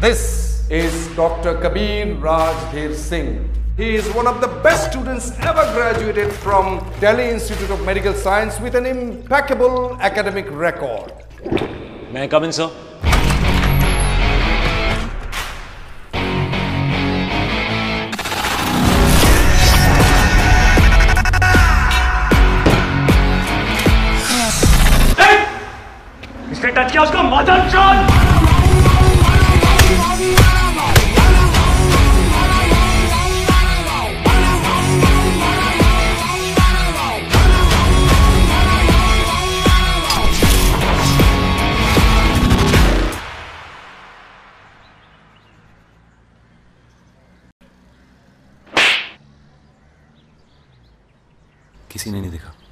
This is Dr. Kabir Rajveer Singh. He is one of the best students ever graduated from Delhi Institute of Medical Science with an impeccable academic record. May I come in, sir? Hey! Mr. Tachiyoska, mother son! किसी ने नहीं देखा।